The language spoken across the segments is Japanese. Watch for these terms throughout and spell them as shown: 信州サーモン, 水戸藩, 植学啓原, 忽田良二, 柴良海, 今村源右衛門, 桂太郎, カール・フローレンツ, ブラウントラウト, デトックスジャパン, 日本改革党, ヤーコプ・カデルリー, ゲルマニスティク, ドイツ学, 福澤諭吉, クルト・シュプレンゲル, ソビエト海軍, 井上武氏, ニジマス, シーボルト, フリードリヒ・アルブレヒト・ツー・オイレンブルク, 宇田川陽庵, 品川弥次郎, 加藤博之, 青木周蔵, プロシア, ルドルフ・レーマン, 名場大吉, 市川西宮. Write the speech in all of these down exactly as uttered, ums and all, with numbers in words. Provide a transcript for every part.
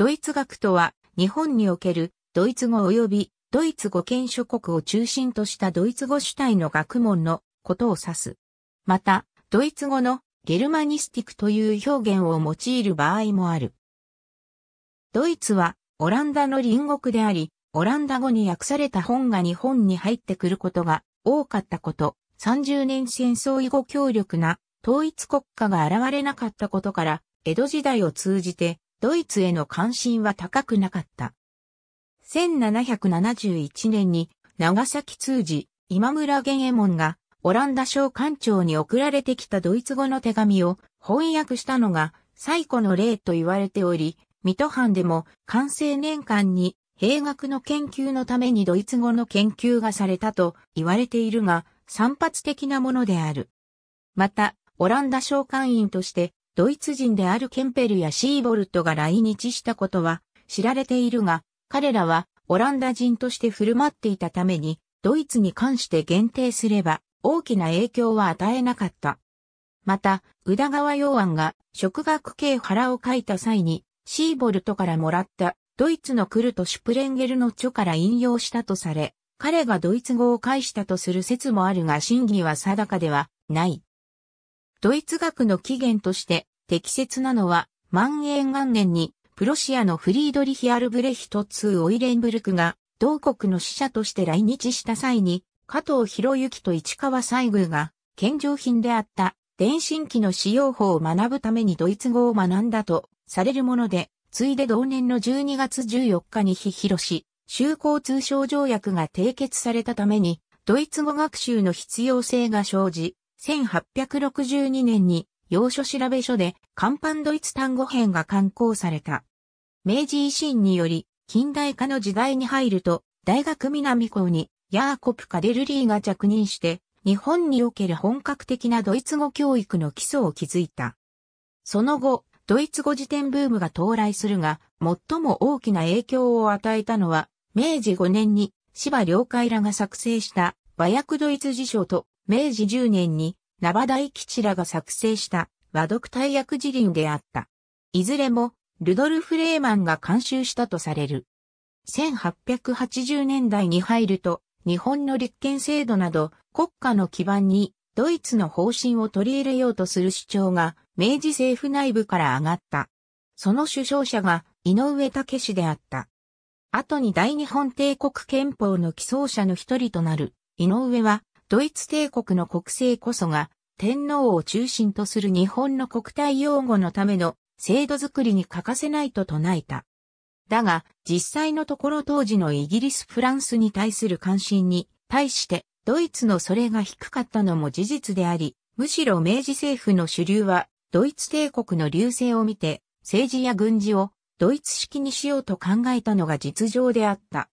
ドイツ学とは、日本におけるドイツ語及びドイツ語圏諸国を中心としたドイツ語主体の学問のことを指す。また、ドイツ語のゲルマニスティクという表現を用いる場合もある。ドイツはオランダの隣国であり、オランダ語に訳された本が日本に入ってくることが多かったこと、さんじゅうねん戦争以後強力な統一国家が現れなかったことから、江戸時代を通じてドイツへの関心は高くなかった。せんななひゃくななじゅういちねんに長崎通詞今村源右衛門がオランダ商館長に送られてきたドイツ語の手紙を翻訳したのが最古の例と言われており、水戸藩でも寛政年間に兵学の研究のためにドイツ語の研究がされたと言われているが、散発的なものである。また、オランダ商館員としてドイツ人であるケンペルやシーボルトが来日したことは知られているが、彼らはオランダ人として振る舞っていたために、ドイツに関して限定すれば大きな影響は与えなかった。また、宇田川陽庵が植学啓原を書いた際に、シーボルトからもらったドイツのクルト・シュプレンゲルの著から引用したとされ、彼がドイツ語を介したとする説もあるが真偽は定かではない。ドイツ学の起源として適切なのは万延元年にプロシアのフリードリヒ・アルブレヒトツー・オイレンブルクが同国の使者として来日した際に加藤博之と市川西宮が献上品であった電信機の使用法を学ぶためにドイツ語を学んだとされるもので、ついで同年のじゅうにがつじゅうよっかに非広し修好通商条約が締結されたために、ドイツ語学習の必要性が生じ、せんはっぴゃくろくじゅうにねんに要所調べ書で看板ドイツ単語編が刊行された。明治維新により、近代化の時代に入ると、大学南校にヤーコプ・カデルリーが着任して、日本における本格的なドイツ語教育の基礎を築いた。その後、ドイツ語辞典ブームが到来するが、最も大きな影響を与えたのは、めいじごねんに柴良海らが作成した和訳ドイツ辞書とめいじじゅうねんに名場大吉らが作成した和読大訳辞林であった。いずれもルドルフ・レーマンが監修したとされる。せんはっぴゃくはちじゅうねんだいに入ると日本の立憲制度など国家の基盤にドイツの方針を取り入れようとする主張が明治政府内部から上がった。その主張者が井上武氏であった。後に大日本帝国憲法の起草者の一人となる井上は、ドイツ帝国の国政こそが、天皇を中心とする日本の国体擁護のための制度作りに欠かせないと唱えた。だが、実際のところ当時のイギリス・フランスに対する関心に対して、ドイツのそれが低かったのも事実であり、むしろ明治政府の主流は、ドイツ帝国の隆盛を見て、政治や軍事を、ドイツ式にしようと考えたのが実情であった。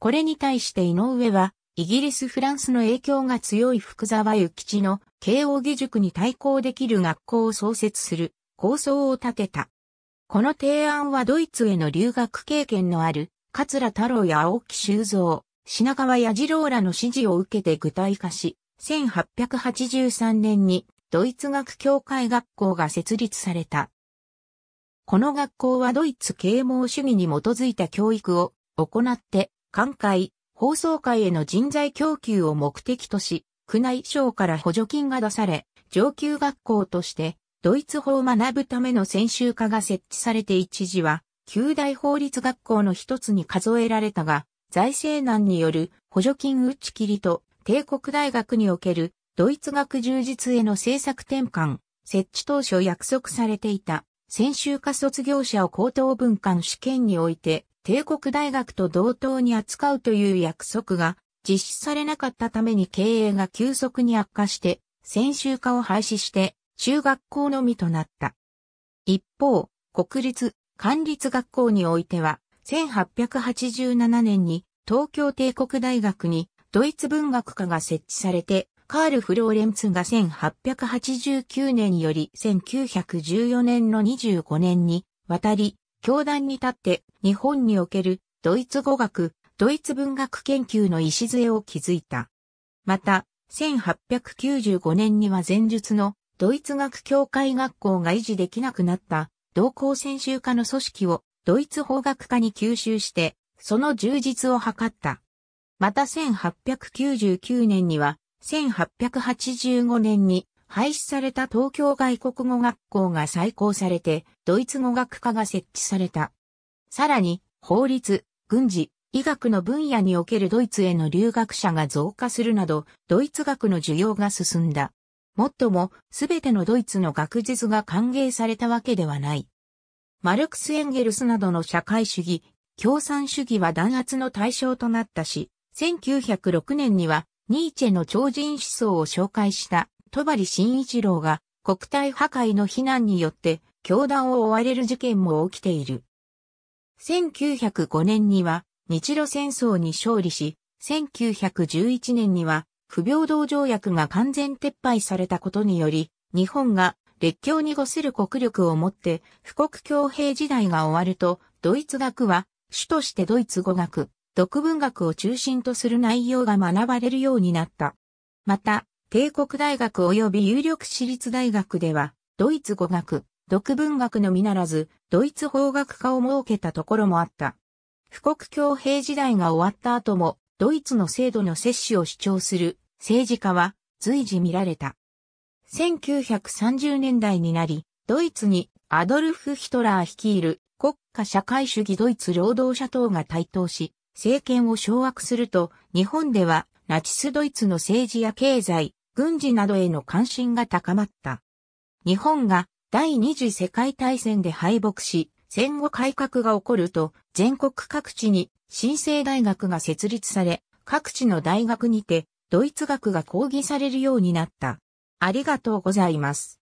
これに対して井上は、イギリス・フランスの影響が強い福沢諭吉の慶應義塾に対抗できる学校を創設する構想を立てた。この提案はドイツへの留学経験のある桂太郎や青木周蔵、品川弥次郎らの支持を受けて具体化し、せんはっぴゃくはちじゅうさんねんにドイツ学協会学校が設立された。この学校はドイツ啓蒙主義に基づいた教育を行って、官会、放送会への人材供給を目的とし、宮内省から補助金が出され、上級学校として、ドイツ法を学ぶための専修科が設置されて一時は、九大法律学校の一つに数えられたが、財政難による補助金打ち切りと、帝国大学におけるドイツ学充実への政策転換、設置当初約束されていた。専修科卒業者を高等文官試験において帝国大学と同等に扱うという約束が実施されなかったために経営が急速に悪化して専修科を廃止して中学校のみとなった。一方、国立、官立学校においてはせんはっぴゃくはちじゅうななねんに東京帝国大学にドイツ文学科が設置されてカール・フローレンツがせんはっぴゃくはちじゅうきゅうねんよりせんきゅうひゃくじゅうよねんのにじゅうごねんに渡り、教壇に立って日本におけるドイツ語学、ドイツ文学研究の礎を築いた。また、せんはっぴゃくきゅうじゅうごねんには前述のドイツ学協会学校が維持できなくなった同校専修科の組織をドイツ法学科に吸収して、その充実を図った。またせんはっぴゃくきゅうじゅうきゅうねんには、せんはっぴゃくはちじゅうごねんに廃止された東京外国語学校が再興されて、ドイツ語学科が設置された。さらに、法律、軍事、医学の分野におけるドイツへの留学者が増加するなど、ドイツ学の需要が進んだ。もっとも、すべてのドイツの学術が歓迎されたわけではない。マルクス・エンゲルスなどの社会主義、共産主義は弾圧の対象となったし、せんきゅうひゃくろくねんには、ニーチェの超人思想を紹介した、戸張慎一郎が、国体破壊の非難によって、教団を追われる事件も起きている。せんきゅうひゃくごねんには、日露戦争に勝利し、せんきゅうひゃくじゅういちねんには、不平等条約が完全撤廃されたことにより、日本が列強に御する国力をもって、富国強兵時代が終わると、ドイツ学は、主としてドイツ語学、独文学を中心とする内容が学ばれるようになった。また、帝国大学及び有力私立大学では、ドイツ語学、独文学のみならず、ドイツ法学科を設けたところもあった。富国強兵時代が終わった後も、ドイツの制度の接種を主張する政治家は随時見られた。せんきゅうひゃくさんじゅうねんだいになり、ドイツにアドルフ・ヒトラー率いる国家社会主義ドイツ労働者党が台頭し、政権を掌握すると、日本ではナチスドイツの政治や経済、軍事などへの関心が高まった。日本が第二次世界大戦で敗北し、戦後改革が起こると、全国各地に新生大学が設立され、各地の大学にて、ドイツ学が講義されるようになった。ありがとうございます。